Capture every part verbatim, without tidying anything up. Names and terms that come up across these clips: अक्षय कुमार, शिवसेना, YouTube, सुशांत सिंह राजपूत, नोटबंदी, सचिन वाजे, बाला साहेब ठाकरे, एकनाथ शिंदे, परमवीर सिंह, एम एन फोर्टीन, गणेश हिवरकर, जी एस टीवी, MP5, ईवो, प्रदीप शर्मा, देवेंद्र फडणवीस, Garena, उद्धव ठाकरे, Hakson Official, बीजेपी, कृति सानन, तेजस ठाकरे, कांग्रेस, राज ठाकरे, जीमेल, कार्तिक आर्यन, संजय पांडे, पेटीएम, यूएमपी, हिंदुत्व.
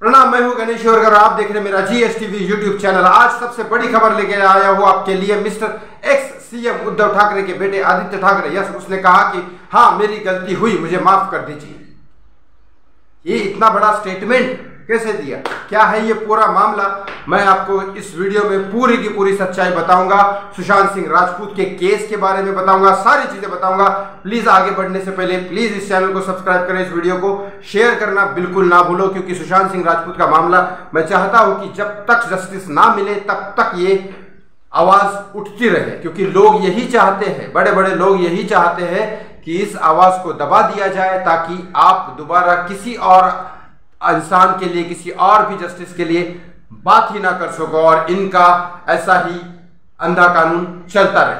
प्रणाम, मैं हूं गणेश हिवरकर। आप देख रहे हैं मेरा जी एस टीवी YouTube channel. आज सबसे बड़ी खबर लेके आया हूं आपके लिए। Mister ex CM उद्धव ठाकरे के बेटे आदित्य ठाकरे, यस, उसने कहा कि हाँ मेरी गलती हुई, मुझे माफ कर दीजिए। ये इतना बड़ा स्टेटमेंट कैसे दिया, क्या है ये पूरा मामला, मैं आपको इस वीडियो में पूरी की पूरी सच्चाई बताऊंगा। सुशांत सिंह राजपूत के केस के बारे में बताऊंगा, सारी चीजें बताऊंगा। प्लीज आगे बढ़ने से पहले प्लीज इस चैनल को सब्सक्राइब करें, इस वीडियो को शेयर करना बिल्कुल ना भूलो, क्योंकि सुशांत सिंह राजपूत का मामला, मैं चाहता हूं कि जब तक जस्टिस ना मिले तब तक ये आवाज उठती रहे, क्योंकि लोग यही चाहते हैं, बड़े बड़े लोग यही चाहते हैं कि इस आवाज को दबा दिया जाए, ताकि आप दोबारा किसी और इंसान के लिए, किसी और भी जस्टिस के लिए बात ही ना कर सको और इनका ऐसा ही अंधा कानून चलता रहे।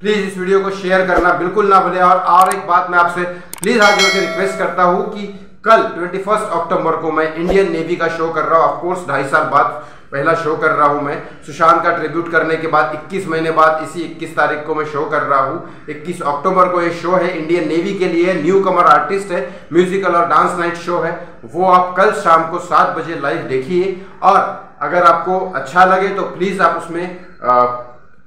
प्लीज इस वीडियो को शेयर करना बिल्कुल ना भूलें। और और एक बात मैं आपसे प्लीज हाथ जोड़ के रिक्वेस्ट करता हूं कि कल इक्कीस अक्टूबर को मैं इंडियन नेवी का शो कर रहा हूं। ऑफकोर्स ढाई साल बाद पहला शो कर रहा हूं मैं। सुशांत का ट्रिब्यूट करने के बाद इक्कीस महीने बाद इसी इक्कीस तारीख को मैं शो कर रहा हूं। इक्कीस अक्टूबर को ये शो है, इंडियन नेवी के लिए न्यू कमर आर्टिस्ट है, म्यूजिकल और डांस नाइट शो है। वो आप कल शाम को सात बजे लाइव देखिए। और अगर आपको अच्छा लगे तो प्लीज़ आप उसमें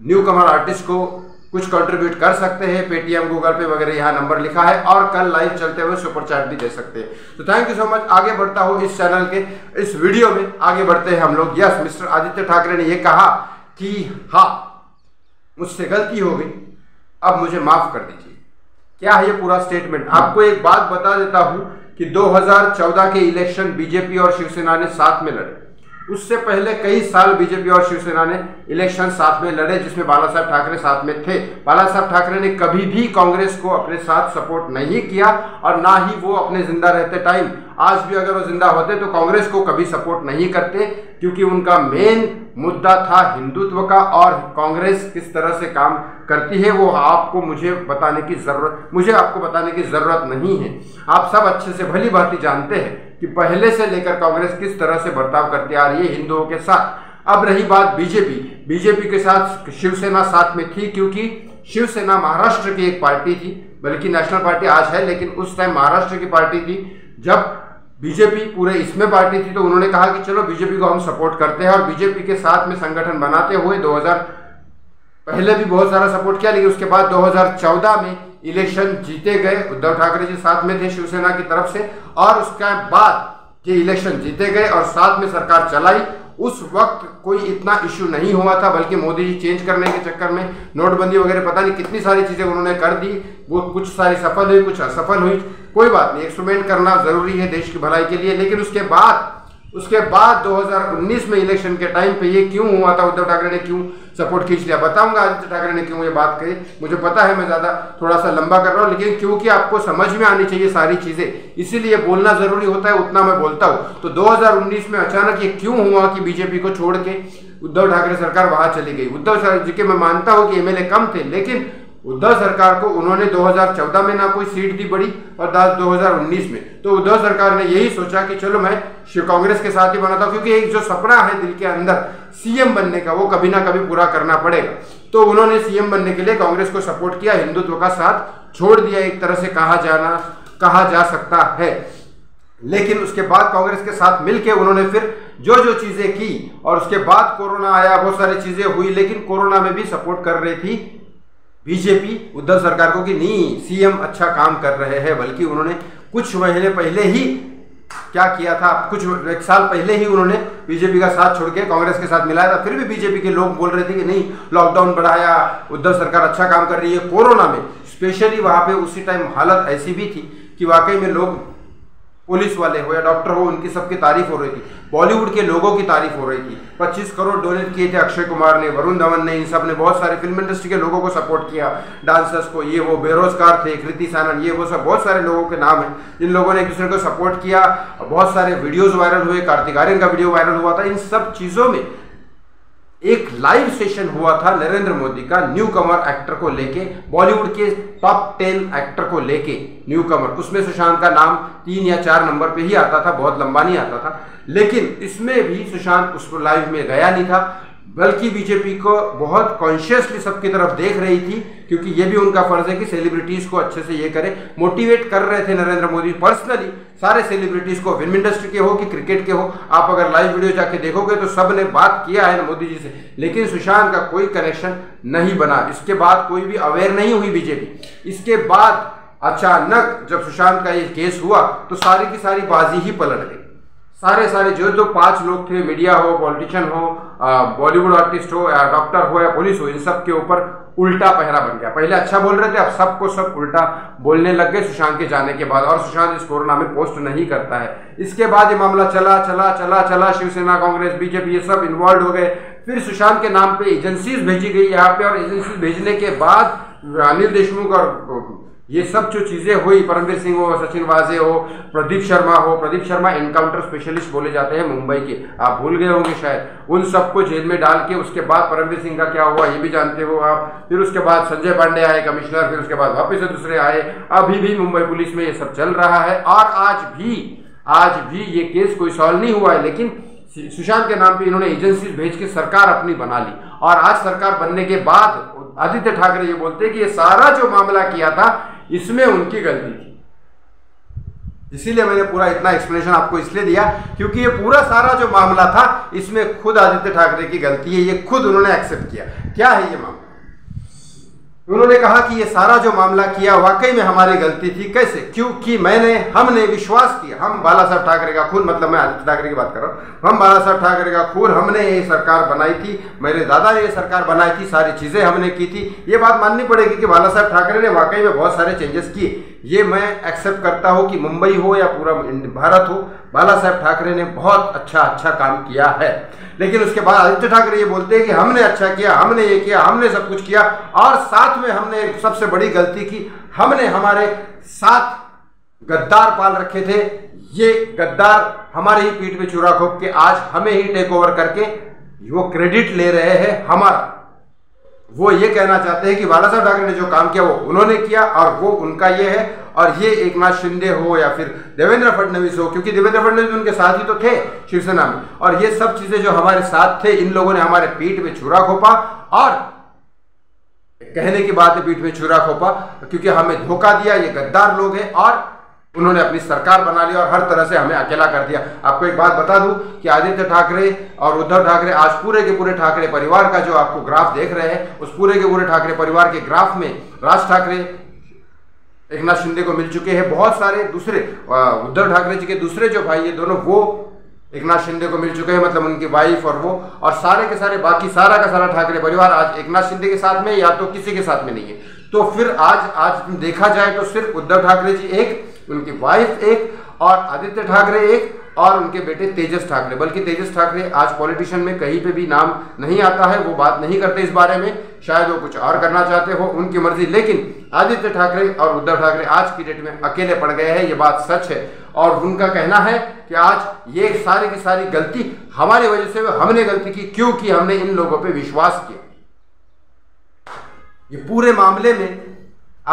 न्यू कमर आर्टिस्ट को कुछ कंट्रीब्यूट कर सकते हैं, पेटीएम, गूगल पे वगैरह, यहाँ नंबर लिखा है। और कल लाइव चलते हुए सुपर चैट भी दे सकते हैं। तो थैंक यू सो मच। आगे बढ़ता हूँ इस चैनल के इस वीडियो में, आगे बढ़ते हैं हम लोग। यस, मिस्टर आदित्य ठाकरे ने यह कहा कि हाँ मुझसे गलती हो गई, अब मुझे माफ कर दीजिए। क्या है ये पूरा स्टेटमेंट। आपको एक बात बता देता हूँ कि दो हजार चौदह के इलेक्शन बीजेपी और शिवसेना ने साथ में लड़े। उससे पहले कई साल बीजेपी और शिवसेना ने इलेक्शन साथ में लड़े, जिसमें बाला साहेब ठाकरे साथ में थे। बाला साहेब ठाकरे ने कभी भी कांग्रेस को अपने साथ सपोर्ट नहीं किया और ना ही वो अपने जिंदा रहते टाइम, आज भी अगर वो जिंदा होते तो कांग्रेस को कभी सपोर्ट नहीं करते, क्योंकि उनका मेन मुद्दा था हिंदुत्व का। और कांग्रेस किस तरह से काम करती है वो आपको मुझे बताने की जरूरत मुझे आपको बताने की जरूरत नहीं है। आप सब अच्छे से भली भांति जानते हैं कि पहले से लेकर कांग्रेस किस तरह से बर्ताव करती आ रही है हिंदुओं के साथ। अब रही बात बीजेपी, बीजेपी के साथ शिवसेना साथ में थी, क्योंकि शिवसेना महाराष्ट्र की एक पार्टी थी, बल्कि नेशनल पार्टी आज है, लेकिन उस टाइम महाराष्ट्र की पार्टी थी। जब बीजेपी पूरे इसमें पार्टी थी तो उन्होंने कहा कि चलो बीजेपी को हम सपोर्ट करते हैं, और बीजेपी के साथ में संगठन बनाते हुए दो हजार पहले भी बहुत सारा सपोर्ट किया, लेकिन उसके बाद दो हजार चौदह में इलेक्शन जीते गए। उद्धव ठाकरे जी साथ में थे शिवसेना की तरफ से, और उसके बाद ये इलेक्शन जीते गए और साथ में सरकार चलाई। उस वक्त कोई इतना इश्यू नहीं हुआ था, बल्कि मोदी जी चेंज करने के चक्कर में नोटबंदी वगैरह पता नहीं कितनी सारी चीज़ें उन्होंने कर दी। वो कुछ सारी सफल हुई, कुछ असफल हुई, कोई बात नहीं, एक्सपेरिमेंट करना ज़रूरी है देश की भलाई के लिए। लेकिन उसके बाद उसके बाद दो हज़ार उन्नीस में इलेक्शन के टाइम पर ये क्यों हुआ था, उद्धव ठाकरे ने क्यों सपोर्ट खींच लिया, बताऊंगा आदित्य ठाकरे ने क्यों ये बात कही। मुझे पता है मैं ज़्यादा थोड़ा सा लंबा कर रहा हूँ, लेकिन क्योंकि आपको समझ में आनी चाहिए सारी चीज़ें, इसीलिए बोलना ज़रूरी होता है, उतना मैं बोलता हूँ। तो दो हज़ार उन्नीस में अचानक ये क्यों हुआ कि बीजेपी को छोड़ के उद्धव ठाकरे सरकार वहाँ चली गई। उद्धव जी के मैं मानता हूँ कि एम एल ए कम थे, लेकिन उद्धव सरकार को उन्होंने दो हज़ार चौदह में ना कोई सीट दी बड़ी, और दो हज़ार उन्नीस में तो उद्धव सरकार ने यही सोचा कि चलो मैं शिव कांग्रेस के साथ ही बनाता हूँ, क्योंकि एक जो सपना है दिल के अंदर सीएम बनने का, वो कभी ना कभी पूरा करना पड़ेगा। तो उन्होंने सीएम बनने के लिए कांग्रेस को सपोर्ट किया, हिंदुत्व का साथ छोड़ दिया, एक तरह से कहा जाना कहा जा सकता है। लेकिन उसके बाद कांग्रेस के साथ मिलकर उन्होंने फिर जो जो चीज़ें की, और उसके बाद कोरोना आया, बहुत सारी चीज़ें हुई, लेकिन कोरोना में भी सपोर्ट कर रही थी बीजेपी उद्धव सरकार को कि नहीं सीएम अच्छा काम कर रहे हैं। बल्कि उन्होंने कुछ महीने पहले ही क्या किया था, कुछ एक साल पहले ही उन्होंने बीजेपी का साथ छोड़ के कांग्रेस के साथ मिलाया था। फिर भी बीजेपी के लोग बोल रहे थे कि नहीं लॉकडाउन बढ़ाया, उद्धव सरकार अच्छा काम कर रही है। कोरोना में स्पेशली वहाँ पे उसी टाइम हालत ऐसी भी थी कि वाकई में लोग, पुलिस वाले हो या डॉक्टर हो, उनकी सबकी तारीफ हो रही थी, बॉलीवुड के लोगों की तारीफ हो रही थी। पच्चीस करोड़ डोनेट किए थे अक्षय कुमार ने, वरुण धवन ने, इन सब ने बहुत सारे फिल्म इंडस्ट्री के लोगों को सपोर्ट किया, डांसर्स को, ये वो बेरोजगार थे, कृति सानन, ये वो सब बहुत सारे लोगों के नाम हैं जिन लोगों ने एक दूसरे को सपोर्ट किया। बहुत सारे वीडियोज़ वायरल हुए, कार्तिक आर्यन का वीडियो वायरल हुआ था। इन सब चीज़ों में एक लाइव सेशन हुआ था नरेंद्र मोदी का, न्यू कमर एक्टर को लेके, बॉलीवुड के टॉप टेन एक्टर को लेके न्यू कमर। उसमें सुशांत का नाम तीन या चार नंबर पे ही आता था, बहुत लंबा नहीं आता था। लेकिन इसमें भी सुशांत उस लाइव में गया नहीं था, बल्कि बीजेपी को बहुत कॉन्शियसली सबकी तरफ देख रही थी, क्योंकि ये भी उनका फर्ज है कि सेलिब्रिटीज़ को अच्छे से ये करें। मोटिवेट कर रहे थे नरेंद्र मोदी पर्सनली सारे सेलिब्रिटीज़ को, फिल्म इंडस्ट्री के हो कि क्रिकेट के हो। आप अगर लाइव वीडियो जाके देखोगे तो सब ने बात किया है मोदी जी से, लेकिन सुशांत का कोई कनेक्शन नहीं बना। इसके बाद कोई भी अवेयर नहीं हुई बीजेपी। इसके बाद अचानक जब सुशांत का ये केस हुआ तो सारी की सारी बाजी ही पलट गई। सारे सारे जो तो पांच लोग थे, मीडिया हो, पॉलिटिशियन हो, बॉलीवुड आर्टिस्ट हो, डॉक्टर हो या पुलिस हो, इन सब के ऊपर उल्टा पहरा बन गया। पहले अच्छा बोल रहे थे, अब सबको सब उल्टा बोलने लग गए सुशांत के जाने के बाद। और सुशांत इस कोरोना में पोस्ट नहीं करता है। इसके बाद ये मामला चला चला चला चला शिवसेना, कांग्रेस, बीजेपी ये सब इन्वॉल्व हो गए। फिर सुशांत के नाम पर एजेंसीज भेजी गई यहाँ पे, और एजेंसीज भेजने के बाद अनिल देशमुख और ये सब जो चीज़ें हुई, परमवीर सिंह हो, सचिन वाजे हो, प्रदीप शर्मा हो, प्रदीप शर्मा एनकाउंटर स्पेशलिस्ट बोले जाते हैं मुंबई के, आप भूल गए होंगे शायद, उन सबको जेल में डाल के उसके बाद परमवीर सिंह का क्या हुआ ये भी जानते हो आप। फिर उसके बाद संजय पांडे आए कमिश्नर, फिर उसके बाद वापस से दूसरे आए। अभी भी मुंबई पुलिस में ये सब चल रहा है, और आज भी आज भी ये केस कोई सॉल्व नहीं हुआ है। लेकिन सुशांत के नाम पे इन्होंने एजेंसी भेज के सरकार अपनी बना ली, और आज सरकार बनने के बाद आदित्य ठाकरे ये बोलते हैं कि ये सारा जो मामला किया था इसमें उनकी गलती थी। इसीलिए मैंने पूरा इतना एक्सप्लेनेशन आपको इसलिए दिया क्योंकि ये पूरा सारा जो मामला था इसमें खुद आदित्य ठाकरे की गलती है, ये खुद उन्होंने एक्सेप्ट किया। क्या है ये मामला? उन्होंने कहा कि ये सारा जो मामला किया वाकई में हमारी गलती थी। कैसे? क्योंकि मैंने हमने विश्वास किया, हम बाला साहेब ठाकरे का खून, मतलब मैं आदित्य ठाकरे की बात कर रहा हूँ, हम बाला साहेब ठाकरे का खून, हमने ये सरकार बनाई थी, मेरे दादा ने ये सरकार बनाई थी, सारी चीज़ें हमने की थी। ये बात माननी पड़ेगी कि बाला साहेब ठाकरे ने वाकई में बहुत सारे चेंजेस किए, ये मैं एक्सेप्ट करता हूँ कि मुंबई हो या पूरा भारत हो, बाला साहेब ठाकरे ने बहुत अच्छा अच्छा काम किया है। लेकिन उसके बाद आदित्य ठाकरे ये बोलते हैं कि हमने अच्छा किया, हमने ये किया, हमने सब कुछ किया, और साथ में हमने सबसे बड़ी गलती की, हमने हमारे साथ गद्दार पाल रखे थे, ये गद्दार हमारे ही पीठ पे चूरा खोप के आज हमें ही टेक ओवर करके वो क्रेडिट ले रहे हैं हमारा। वो ये कहना चाहते हैं कि बाला साहब ठाकरे ने जो काम किया वो उन्होंने किया और वो उनका ये है, और ये एकनाथ शिंदे हो या फिर देवेंद्र फडणवीस हो, क्योंकि देवेंद्र फडणवीस उनके साथ ही तो थे शिवसेना में, और ये सब चीज़ें जो हमारे साथ थे इन लोगों ने हमारे पीठ में छुरा खोपा। और कहने की बात है पीठ में छुरा खोपा क्योंकि हमें धोखा दिया, ये गद्दार लोग हैं, और उन्होंने अपनी सरकार बना ली और हर तरह से हमें अकेला कर दिया। आपको एक बात बता दूं कि आदित्य ठाकरे और उद्धव ठाकरे आज पूरे के पूरे ठाकरे परिवार का जो आपको ग्राफ देख रहे हैं, उस पूरे के पूरे ठाकरे परिवार के ग्राफ में राज ठाकरे एकनाथ शिंदे को मिल चुके हैं, बहुत सारे दूसरे उद्धव ठाकरे जी के दूसरे जो भाई ये दोनों वो एकनाथ शिंदे को मिल चुके हैं, मतलब उनकी वाइफ और वो, और सारे के सारे बाकी सारा का सारा ठाकरे परिवार आज एकनाथ शिंदे के साथ में या तो किसी के साथ में नहीं है। तो फिर आज आज देखा जाए तो सिर्फ उद्धव ठाकरे जी एक, उनकी वाइफ एक, और आदित्य ठाकरे एक, और उनके बेटे तेजस ठाकरे। बल्कि तेजस ठाकरे आज पॉलिटिशियन में कहीं पे भी नाम नहीं आता है, वो बात नहीं करते इस बारे में, शायद वो कुछ और करना चाहते हो, उनकी मर्जी। लेकिन आदित्य ठाकरे और उद्धव ठाकरे आज की डेट में अकेले पड़ गए हैं, ये बात सच है। और उनका कहना है कि आज ये सारी की सारी गलती हमारी वजह से, हमने गलती की क्योंकि हमने इन लोगों पर विश्वास किया। ये पूरे मामले में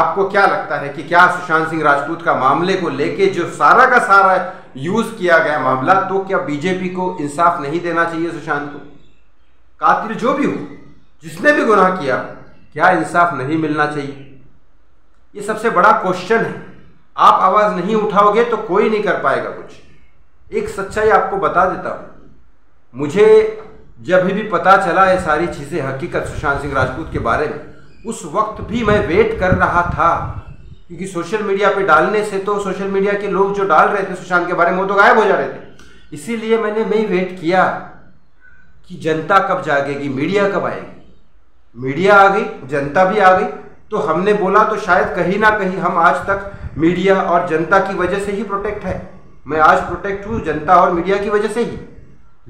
आपको क्या लगता है कि क्या सुशांत सिंह राजपूत का मामले को लेके जो सारा का सारा यूज किया गया मामला, तो क्या बीजेपी को इंसाफ नहीं देना चाहिए? सुशांत को, कातिल जो भी हो, जिसने भी गुनाह किया, क्या इंसाफ नहीं मिलना चाहिए? ये सबसे बड़ा क्वेश्चन है। आप आवाज नहीं उठाओगे तो कोई नहीं कर पाएगा कुछ। एक सच्चाई आपको बता देता हूं, मुझे जब भी पता चला ये सारी चीजें हकीकत सुशांत सिंह राजपूत के बारे में, उस वक्त भी मैं वेट कर रहा था, क्योंकि सोशल मीडिया पे डालने से तो सोशल मीडिया के लोग जो डाल रहे थे सुशांत के बारे में वो तो गायब हो जा रहे थे। इसीलिए मैंने मैं वेट किया कि जनता कब जागेगी, मीडिया कब आएगी। मीडिया आ गई, जनता भी आ गई, तो हमने बोला तो शायद कहीं ना कहीं हम आज तक मीडिया और जनता की वजह से ही प्रोटेक्ट है। मैं आज प्रोटेक्ट हूँ जनता और मीडिया की वजह से ही।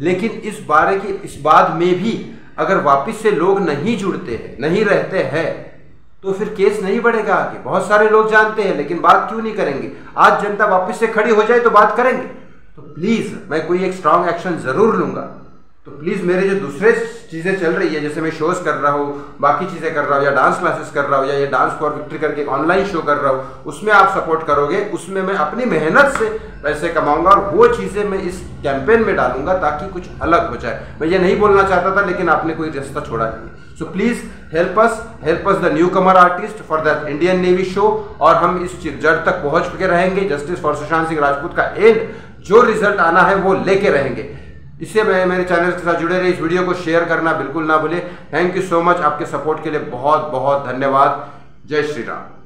लेकिन इस बारे की इस बाद में भी अगर वापस से लोग नहीं जुड़ते हैं, नहीं रहते हैं, तो फिर केस नहीं बढ़ेगा आगे। बहुत सारे लोग जानते हैं लेकिन बात क्यों नहीं करेंगे। आज जनता वापस से खड़ी हो जाए तो बात करेंगे। तो प्लीज़ मैं कोई एक स्ट्रांग एक्शन ज़रूर लूँगा। तो प्लीज़ मेरे जो दूसरे चीज़ें चल रही है, जैसे मैं शोज़ कर रहा हूँ, बाकी चीज़ें कर रहा हूँ, या डांस क्लासेस कर रहा हूँ, या ये डांस फॉर विक्ट्री करके ऑनलाइन शो कर रहा हूँ, उसमें आप सपोर्ट करोगे, उसमें मैं अपनी मेहनत से पैसे कमाऊंगा और वो चीज़ें मैं इस कैंपेन में डालूंगा ताकि कुछ अलग हो जाए। मैं ये नहीं बोलना चाहता था, लेकिन आपने कोई रास्ता छोड़ा नहीं। So please help us, help us the newcomer artist for that Indian navy show. और हम इस जड़ तक पहुँच के रहेंगे, जस्टिस फॉर सुशांत सिंह राजपूत का एंड जो रिजल्ट आना है वो लेके रहेंगे। इससे मैं मेरे चैनल के साथ जुड़े रहे, इस वीडियो को शेयर करना बिल्कुल ना भूले। थैंक यू सो मच, आपके सपोर्ट के लिए बहुत बहुत धन्यवाद। जय श्री राम।